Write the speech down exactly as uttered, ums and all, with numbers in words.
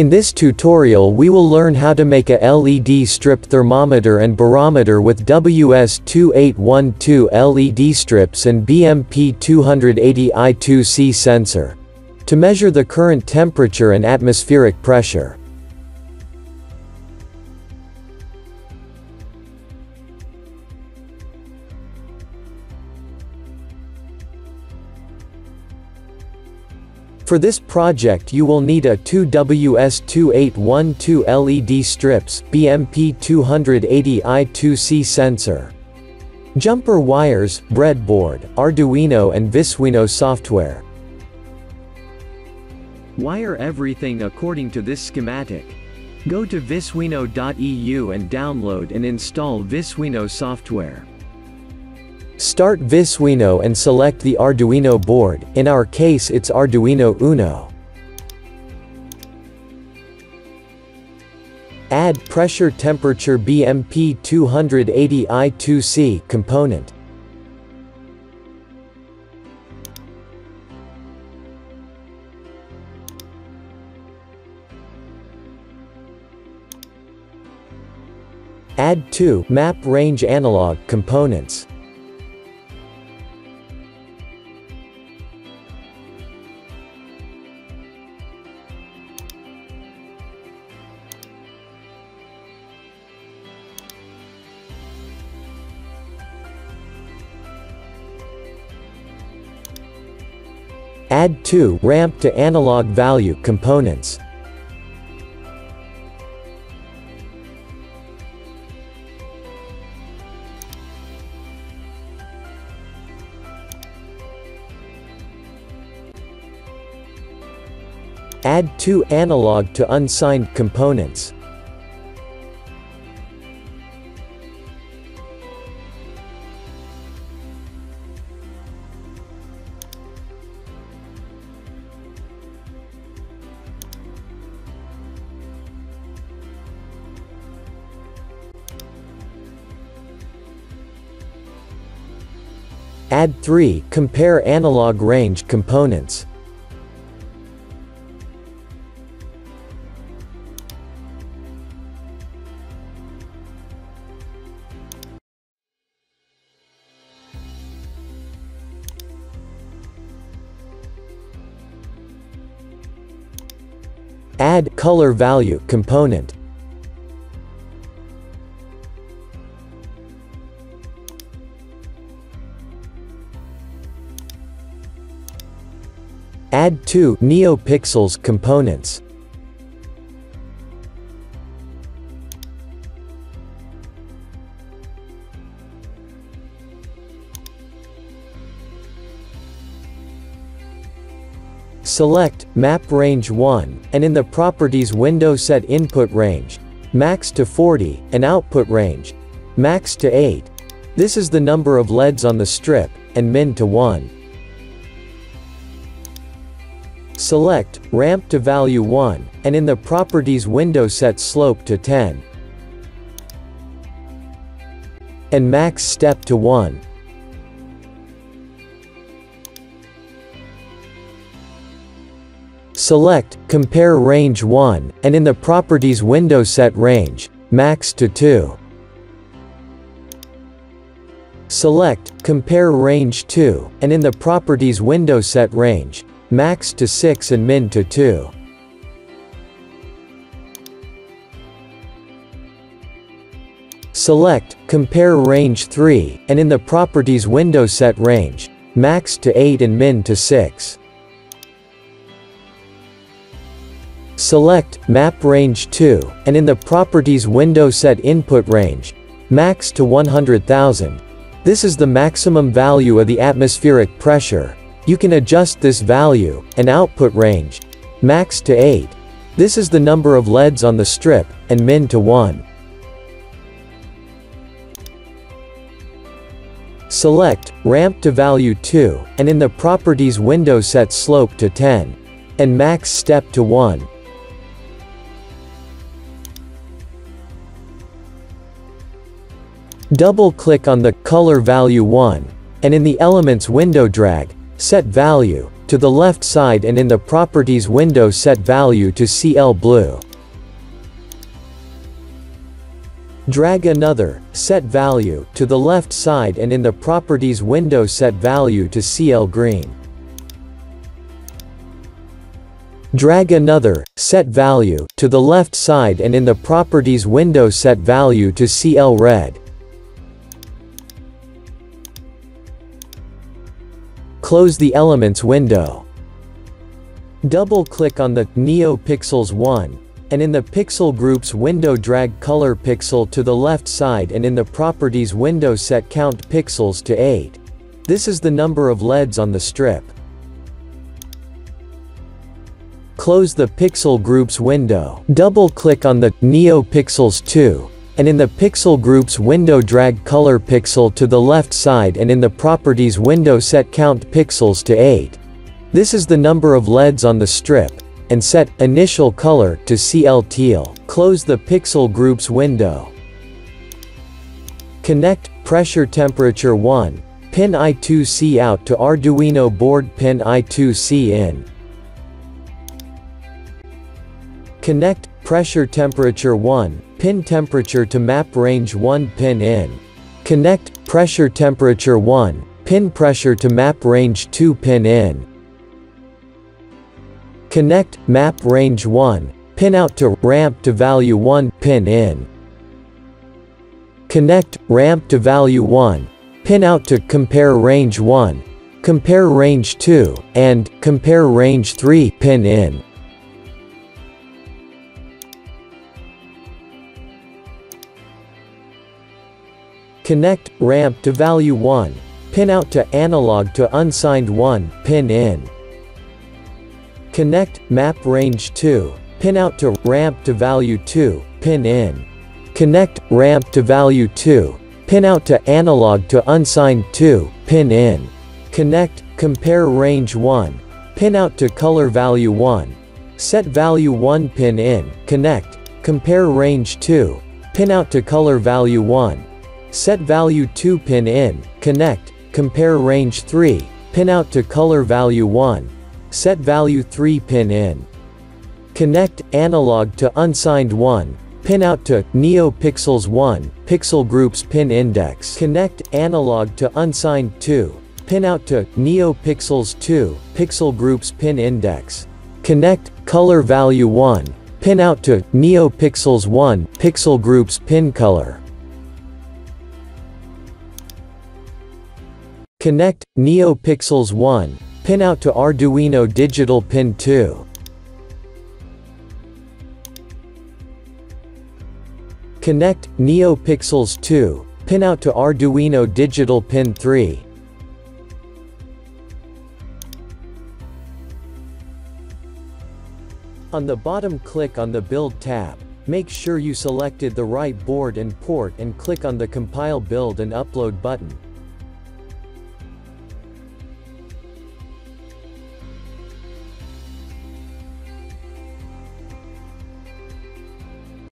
In this tutorial we will learn how to make a L E D strip thermometer and barometer with W S two eight one two L E D strips and B M P two eighty I two C sensor, to measure the current temperature and atmospheric pressure. For this project you will need a two W S two eight one two L E D strips, B M P two eighty I two C sensor, jumper wires, breadboard, Arduino and Visuino software. Wire everything according to this schematic. Go to visuino dot E U and download and install Visuino software. Start Visuino and select the Arduino board, in our case it's Arduino Uno. Add pressure temperature B M P two eighty I two C component. Add two map range analog components. Add two ramp to analog value components. Add two analog to unsigned components. Add three compare analog range components. Add color value component. Add two NeoPixels components. Select Map Range one, and in the Properties window set Input Range, Max to forty, and Output Range, Max to eight. This is the number of L E Ds on the strip, and Min to one. Select ramp to value one, and in the Properties window set slope to ten. And max step to one. Select compare range one, and in the Properties window set range, max to two. Select compare range two, and in the Properties window set range, max to six and min to two. Select compare range three, and in the Properties window set range, max to eight and min to six. Select map range two, and in the Properties window set input range, max to one hundred thousand. This is the maximum value of the atmospheric pressure. You can adjust this value, and output range, max to eight. This is the number of L E Ds on the strip, and min to one. Select ramp to value two, and in the Properties window set slope to ten. And max step to one. Double-click on the color value one, and in the Elements window drag, set value to the left side and in the properties window set value to C L blue. Drag another, set value, to the left side and in the properties window set value to C L green. Drag another, set value, to the left side and in the properties window set value to C L red. Close the elements window. Double-click on the NeoPixels one, and in the Pixel Groups window drag color pixel to the left side and in the Properties window set count pixels to eight. This is the number of L E Ds on the strip. Close the Pixel Groups window. Double-click on the NeoPixels two, and in the Pixel Groups window drag color pixel to the left side and in the Properties window set count pixels to eight. This is the number of L E Ds on the strip, and set initial color to C L teal. Close the Pixel Groups window. Connect pressure temperature one, pin I two C out to Arduino board pin I two C in. Connect pressure temperature one, pin temperature to map range one pin in. Connect pressure temperature one, pin pressure to map range two pin in. Connect map range one, pin out to ramp to value one pin in. Connect ramp to value one, pin out to compare range one, compare range two, and compare range three pin in. Connect ramp to value one, pin out to analog to unsigned one pin in. Connect map range two, pin out to ramp to value two, pin in. Connect ramp to value two, pin out to analog to unsigned two, pin in. Connect compare range one, pin out to color value one, set value one pin in. Connect compare range two, pin out to color value one, set value two pin in. Connect compare range three, pin out to color value one, set value three pin in. Connect analog to unsigned one, pin out to NeoPixels one, Pixel Groups pin index. Connect analog to unsigned two, pin out to NeoPixels two, Pixel Groups pin index. Connect color value one, pin out to NeoPixels one, Pixel Groups pin color. Connect NeoPixels one, pin out to Arduino digital pin two. Connect NeoPixels two, pin out to Arduino digital pin three. On the bottom, click on the Build tab. Make sure you selected the right board and port and click on the Compile Build and Upload button.